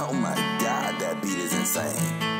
Oh my God, that beat is insane.